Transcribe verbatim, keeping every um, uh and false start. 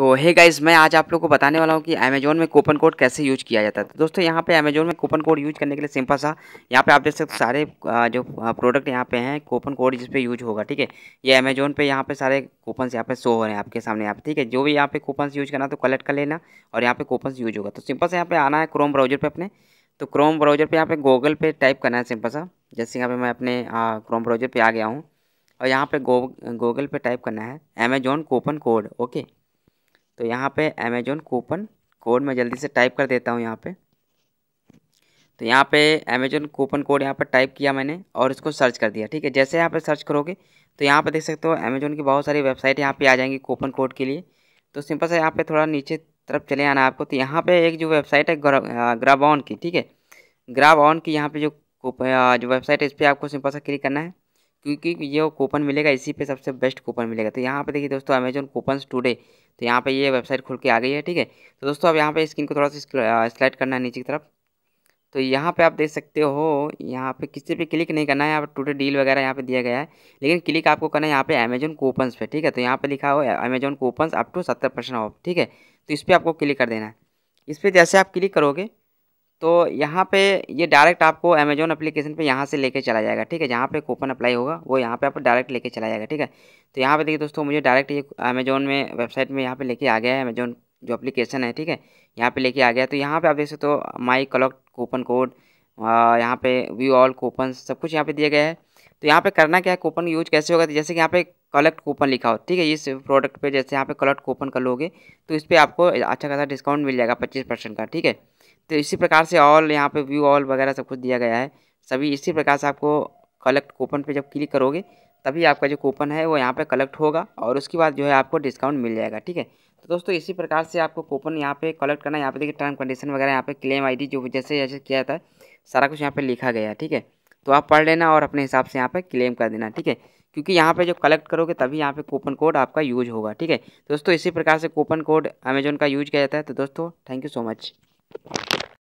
तो hey guys, मैं आज आप लोगों को बताने वाला हूँ कि अमेज़ॉन में कूपन कोड कैसे यूज़ किया जाता है। तो दोस्तों यहाँ पे अमेज़ॉन में कूपन कोड यूज़ करने के लिए सिंपल सा यहाँ पे आप देख सकते सारे जो प्रोडक्ट यहाँ पे हैं कूपन कोड जिस पे यूज होगा, ठीक है। ये अमेज़ॉन पे यहाँ पे सारे कूपन्स यहाँ पे शो हो रहे हैं आपके सामने यहाँ पे, ठीक है। जो भी यहाँ पे कूपन्स यूज़ करना तो कलेक्ट कर लेना और यहाँ पे कूपन्स यूज होगा। तो सिंपल से यहाँ पे आना है क्रोम ब्राउजर पे अपने, तो क्रोम ब्राउजर पे यहाँ पे गूगल पे टाइप करना है सिंपल सा। जैसे यहाँ पे मैं अपने क्रोम ब्राउजर पे आ गया हूँ और यहाँ पे गूगल पे टाइप करना है अमेज़ॉन कूपन कोड, ओके। तो यहाँ पे अमेज़ॉन कूपन कोड मैं जल्दी से टाइप कर देता हूँ यहाँ पे। तो यहाँ पे अमेज़ॉन कूपन कोड यहाँ पे टाइप किया मैंने और इसको सर्च कर दिया, ठीक है। जैसे यहाँ पे सर्च करोगे तो यहाँ पे देख सकते हो अमेज़ॉन की बहुत सारी वेबसाइट यहाँ पे आ जाएंगी कूपन कोड के लिए। तो सिंपल से यहाँ पे थोड़ा नीचे तरफ चले आना आपको। तो यहाँ पे एक जो वेबसाइट है ग्राबॉन की, ठीक है, ग्राबॉन की यहाँ पे जो जो वेबसाइट है इस पर आपको सिंपल सा क्लिक करना है, क्योंकि ये कूपन मिलेगा इसी पे सबसे बेस्ट कूपन मिलेगा। तो यहाँ पे देखिए दोस्तों अमेज़ॉन कूपन्स टुडे, तो यहाँ पे ये वेबसाइट खुल के आ गई है, ठीक है। तो दोस्तों अब यहाँ पे स्क्रीन को थोड़ा सा स्लाइड करना है नीचे की तरफ। तो यहाँ पे आप देख सकते हो यहाँ पे किसी पे क्लिक नहीं करना है, यहाँ पे टुडे डील वगैरह यहाँ पे दिया गया है, लेकिन क्लिक आपको करना है यहाँ पे अमेज़ॉन कूपन्स पे, ठीक है। तो यहाँ पे लिखा हो अमेज़ॉन कूपन्स अप टू सत्तर परसेंट ऑफ, ठीक है। तो इस पर आपको क्लिक कर देना है। इस पर जैसे आप क्लिक करोगे तो यहाँ पे ये डायरेक्ट आपको अमेज़ॉन एप्लीकेशन पे यहाँ से लेके चला जाएगा, ठीक है। जहाँ पे कूपन अप्लाई होगा वो यहाँ पे आपको डायरेक्ट लेके चला जाएगा, ठीक है। तो यहाँ पे देखिए दोस्तों मुझे डायरेक्ट ये अमेज़ॉन में वेबसाइट में यहाँ पे लेके आ गया है, अमेज़ॉन जो एप्लीकेशन है, ठीक है, यहाँ पे लेके आ गया। तो यहाँ पे आप देख सकते हो माई कलेक्ट कूपन कोड, यहाँ पे व्यू ऑल कूपन, सब कुछ यहाँ पे दिया गया है। तो यहाँ पे करना क्या है, कूपन यूज कैसे होगा, जैसे कि यहाँ पे कलेक्ट कूपन लिखा हो, ठीक है, इस प्रोडक्ट पे जैसे यहाँ पे कलेक्ट कूपन कर लोगे तो इस पर आपको अच्छा खासा डिस्काउंट मिल जाएगा पच्चीस परसेंट का, ठीक है। तो इसी प्रकार से ऑल यहाँ पे व्यू ऑल वगैरह सब कुछ दिया गया है, सभी इसी प्रकार से आपको कलेक्ट कूपन पे जब क्लिक करोगे तभी आपका जो कूपन है वो यहाँ पे कलेक्ट होगा और उसके बाद जो है आपको डिस्काउंट मिल जाएगा, ठीक है। तो दोस्तों इसी प्रकार से आपको कूपन यहाँ पे कलेक्ट करना है। यहाँ पे देखिए टर्म कंडीशन वगैरह यहाँ पे क्लेम आई डी जो जैसे जैसे किया जाता है सारा कुछ यहाँ पर लिखा गया है, ठीक है। तो आप पढ़ लेना और अपने हिसाब से यहाँ पे क्लेम कर देना, ठीक है, क्योंकि यहाँ पे जो कलेक्ट करोगे तभी यहाँ पे कूपन कोड आपका यूज होगा, ठीक है। दोस्तों इसी प्रकार से कूपन कोड अमेज़ॉन का यूज किया जाता है। तो दोस्तों थैंक यू सो मच।